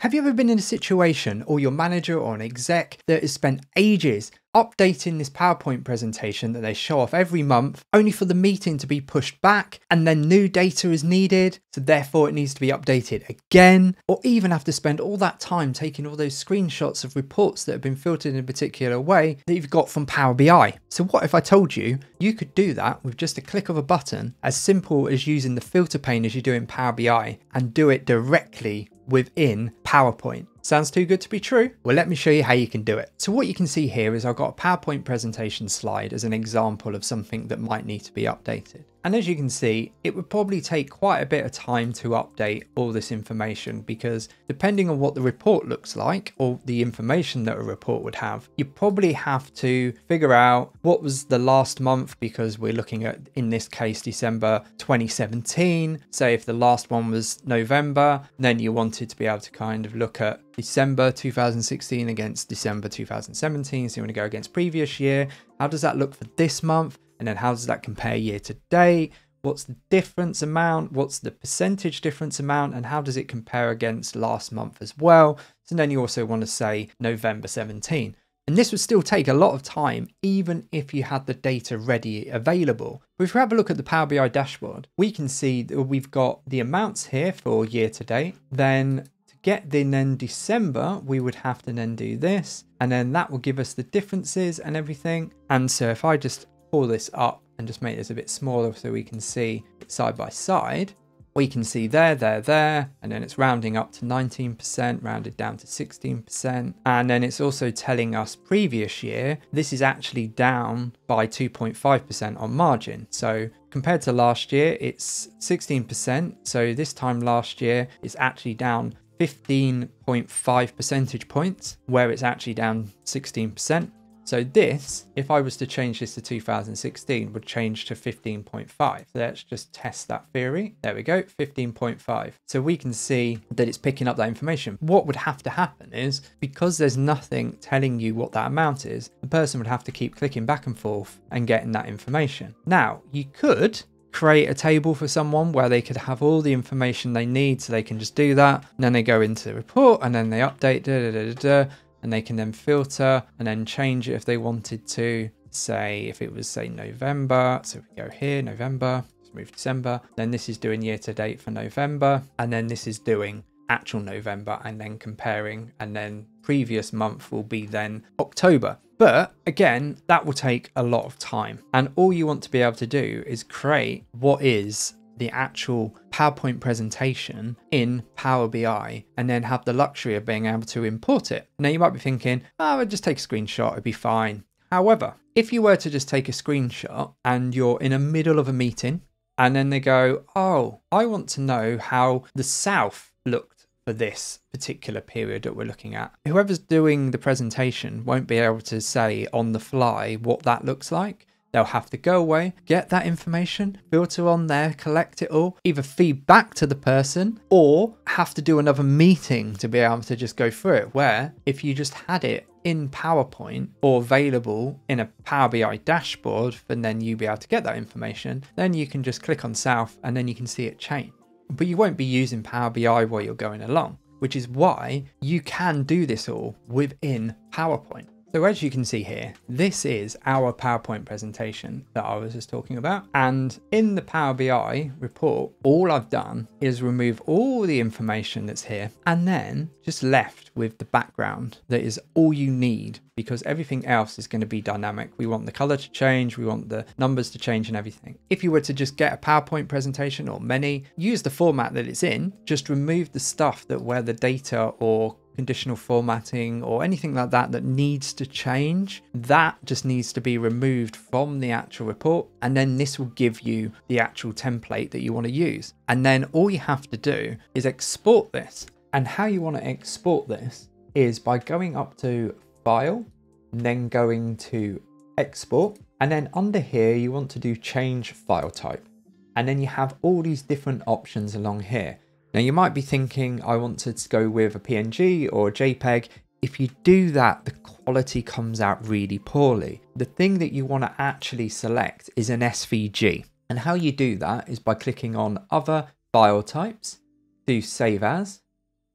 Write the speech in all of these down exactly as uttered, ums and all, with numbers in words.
Have you ever been in a situation, or your manager or an exec, that has spent ages updating this PowerPoint presentation that they show off every month, only for the meeting to be pushed back and then new data is needed, so therefore it needs to be updated again, or even have to spend all that time taking all those screenshots of reports that have been filtered in a particular way that you've got from Power B I? So what if I told you you could do that with just a click of a button, as simple as using the filter pane as you do in Power B I, and do it directly within PowerPoint? Sounds too good to be true? Well, let me show you how you can do it. So what you can see here is I've got a PowerPoint presentation slide as an example of something that might need to be updated. And as you can see, it would probably take quite a bit of time to update all this information, because depending on what the report looks like, or the information that a report would have, you probably have to figure out what was the last month, because we're looking at, in this case, December twenty seventeen. So if the last one was November, then you wanted to be able to kind of look at December two thousand sixteen against December two thousand seventeen. So you want to go against previous year. How does that look for this month? And then how does that compare year to date? What's the difference amount? What's the percentage difference amount? And how does it compare against last month as well? So then you also want to say November seventeen. And this would still take a lot of time, even if you had the data ready available. But if we have a look at the Power B I dashboard, we can see that we've got the amounts here for year to date. Then to get the then December, we would have to then do this. And then that will give us the differences and everything. And so if I just pull this up and just make this a bit smaller so we can see side by side, we can see there, there, there, and then it's rounding up to nineteen percent, rounded down to sixteen percent. And then it's also telling us previous year, this is actually down by two point five percent on margin. So compared to last year, it's sixteen percent. So this time last year, it's actually down fifteen point five percentage points, where it's actually down sixteen percent. So this, if I was to change this to two thousand sixteen, would change to fifteen point five. So let's just test that theory. There we go, fifteen point five. So we can see that it's picking up that information. What would have to happen is, because there's nothing telling you what that amount is, the person would have to keep clicking back and forth and getting that information. Now, you could create a table for someone where they could have all the information they need, so they can just do that. And then they go into the report and then they update, da, da, da, da, da. And they can then filter and then change it if they wanted to. Say if it was, say, November, so we go here, November, let's move December, then this is doing year to date for November, and then this is doing actual November, and then comparing, and then previous month will be then October. But again, that will take a lot of time, and all you want to be able to do is create what is the actual PowerPoint presentation in Power B I, and then have the luxury of being able to import it. Now you might be thinking, oh, I'll just take a screenshot, it'd be fine. However, if you were to just take a screenshot and you're in the middle of a meeting, and then they go, oh, I want to know how the South looked for this particular period that we're looking at. Whoever's doing the presentation won't be able to say on the fly what that looks like. They'll have to go away, get that information, filter on there, collect it all, either feed back to the person or have to do another meeting to be able to just go through it. Where if you just had it in PowerPoint or available in a Power B I dashboard, and then you'll be able to get that information, then you can just click on South and then you can see it change. But you won't be using Power B I while you're going along, which is why you can do this all within PowerPoint. So as you can see here, this is our PowerPoint presentation that I was just talking about. And in the Power B I report, all I've done is remove all the information that's here and then just left with the background. That is all you need, because everything else is going to be dynamic. We want the color to change, we want the numbers to change and everything. If you were to just get a PowerPoint presentation or many, use the format that it's in, just remove the stuff that where the data or conditional formatting or anything like that that needs to change, that just needs to be removed from the actual report. And then this will give you the actual template that you want to use. And then all you have to do is export this. And how you want to export this is by going up to File, and then going to Export. And then under here, you want to do Change File Type. And then you have all these different options along here. Now you might be thinking, I want to go with a P N G or a JPEG. If you do that, the quality comes out really poorly. The thing that you want to actually select is an S V G. And how you do that is by clicking on Other File Types, do Save As,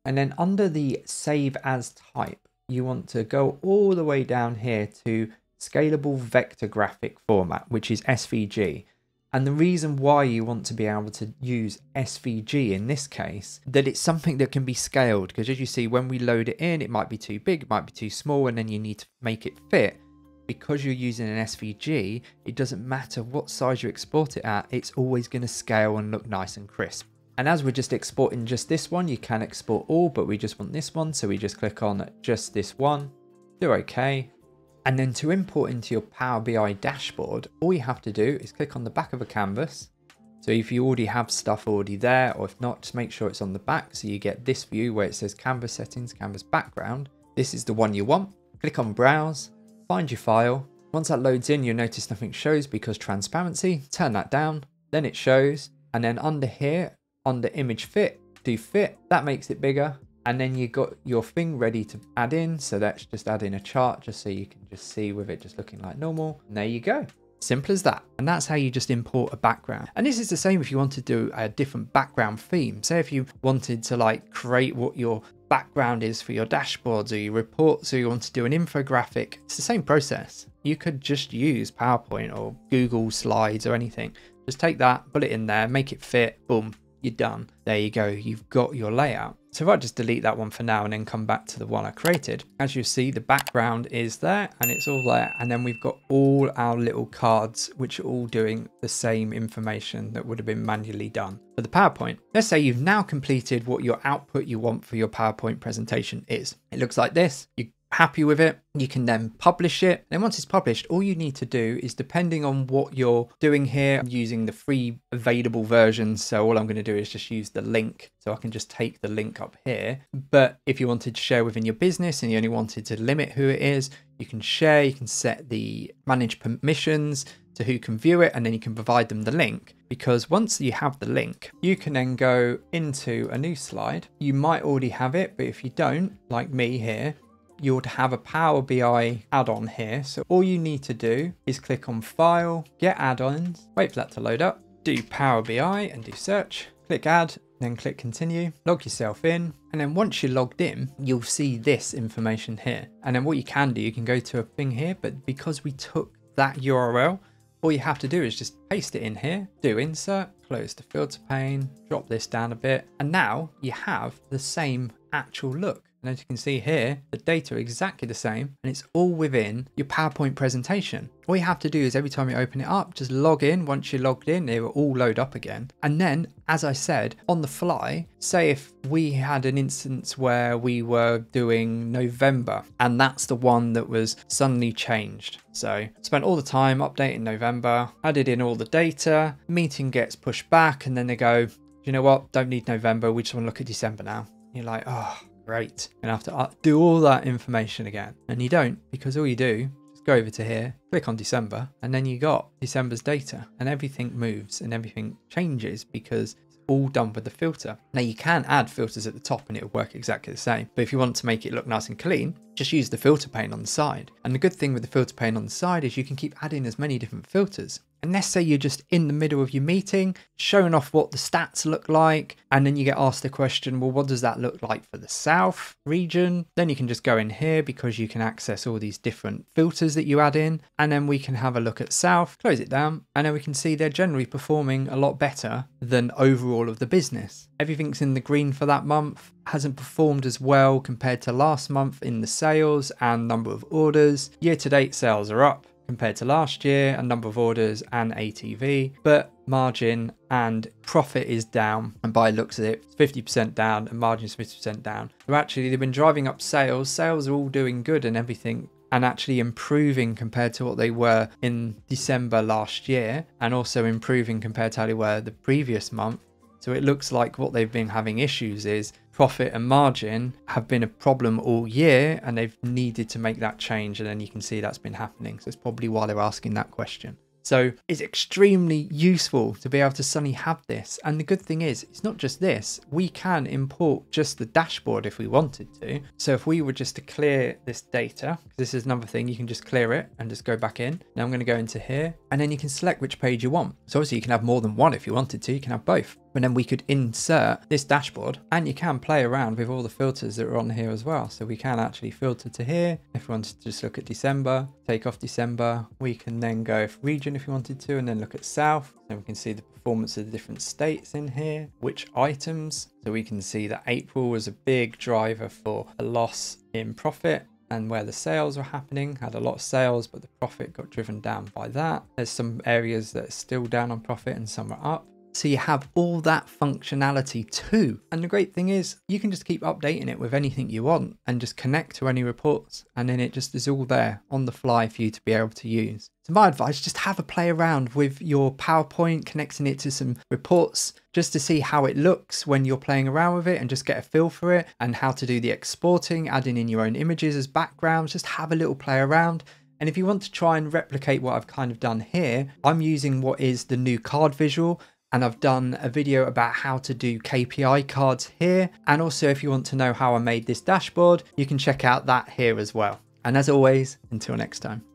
And then under the save as type, you want to go all the way down here to scalable vector graphic format, which is S V G. And the reason why you want to be able to use S V G in this case, that it's something that can be scaled, because as you see, when we load it in, it might be too big, it might be too small, and then you need to make it fit. Because you're using an S V G, it doesn't matter what size you export it at, it's always going to scale and look nice and crisp. And as we're just exporting just this one, you can export all, but we just want this one. So we just click on just this one, do OK. And then to import into your Power B I dashboard, all you have to do is click on the back of a canvas. So if you already have stuff already there, or if not, just make sure it's on the back. So you get this view where it says canvas settings, canvas background. This is the one you want. Click on browse, find your file. Once that loads in, you'll notice nothing shows because transparency, turn that down, then it shows. And then under here, under image fit, do fit, that makes it bigger. And then you got your thing ready to add in. So let's just add in a chart just so you can just see with it just looking like normal. And there you go. Simple as that. And that's how you just import a background. And this is the same if you want to do a different background theme. Say if you wanted to like create what your background is for your dashboards or your reports, or you want to do an infographic, it's the same process. You could just use PowerPoint or Google Slides or anything. Just take that, put it in there, make it fit, boom, you're done. There you go, you've got your layout. So if I just delete that one for now and then come back to the one I created, as you see, the background is there and it's all there. And then we've got all our little cards, which are all doing the same information that would have been manually done for the PowerPoint. Let's say you've now completed what your output you want for your PowerPoint presentation is. It looks like this. You're happy with it. You can then publish it. And once it's published, all you need to do is, depending on what you're doing here, I'm using the free available version. So all I'm going to do is just use the link. So I can just take the link up here. But if you wanted to share within your business and you only wanted to limit who it is, you can share, you can set the manage permissions to who can view it, and then you can provide them the link. Because once you have the link, you can then go into a new slide. You might already have it, but if you don't, like me here, you would have a Power B I add-on here. So all you need to do is click on File, Get Add-ons, wait for that to load up, do Power B I and do search, click Add, then click Continue, log yourself in. And then once you're logged in, you'll see this information here. And then what you can do, you can go to a thing here, but because we took that U R L, all you have to do is just paste it in here, do insert, close the filter pane, drop this down a bit. And now you have the same actual look. And as you can see here, the data are exactly the same and it's all within your PowerPoint presentation. All you have to do is every time you open it up, just log in. Once you're logged in, they will all load up again. And then, as I said, on the fly, say if we had an instance where we were doing November and that's the one that was suddenly changed. So spent all the time updating November, added in all the data, meeting gets pushed back, and then they go, you know what? Don't need November. We just want to look at December now. You're like, oh, great. And I have to do all that information again. And you don't, because all you do is go over to here, click on December, and then you got December's data and everything moves and everything changes because it's all done with the filter. Now you can add filters at the top and it'll work exactly the same. But if you want to make it look nice and clean, just use the filter pane on the side. And the good thing with the filter pane on the side is you can keep adding as many different filters. And let's say you're just in the middle of your meeting, showing off what the stats look like. And then you get asked the question, well, what does that look like for the South region? Then you can just go in here because you can access all these different filters that you add in. And then we can have a look at South, close it down. And then we can see they're generally performing a lot better than overall of the business. Everything's in the green for that month, hasn't performed as well compared to last month in the sales and number of orders. Year to date sales are up compared to last year, a number of orders and A T V, but margin and profit is down. And by looks at it, fifty percent down and margin is fifty percent down. So actually they've been driving up sales. Sales are all doing good and everything, and actually improving compared to what they were in December last year, and also improving compared to how they were the previous month. So it looks like what they've been having issues is profit and margin have been a problem all year, and they've needed to make that change. And then you can see that's been happening. So it's probably why they're asking that question. So it's extremely useful to be able to suddenly have this. And the good thing is, it's not just this. We can import just the dashboard if we wanted to. So if we were just to clear this data, this is another thing, you can just clear it and just go back in. Now I'm going to go into here and then you can select which page you want. So obviously you can have more than one if you wanted to, you can have both. and then we could insert this dashboard, and you can play around with all the filters that are on here as well. So we can actually filter to here. If we wanted to just look at December, take off December, we can then go region if you wanted to, and then look at South. Then we can see the performance of the different states in here, which items. So we can see that April was a big driver for a loss in profit, and where the sales were happening, had a lot of sales, but the profit got driven down by that. There's some areas that are still down on profit and some are up. So you have all that functionality too. And the great thing is you can just keep updating it with anything you want and just connect to any reports. And then it just is all there on the fly for you to be able to use. So my advice, just have a play around with your PowerPoint, connecting it to some reports, just to see how it looks when you're playing around with it and just get a feel for it, and how to do the exporting, adding in your own images as backgrounds. Just have a little play around. And if you want to try and replicate what I've kind of done here, I'm using what is the new card visual. And I've done a video about how to do K P I cards here. And also, if you want to know how I made this dashboard, you can check out that here as well. And as always, until next time.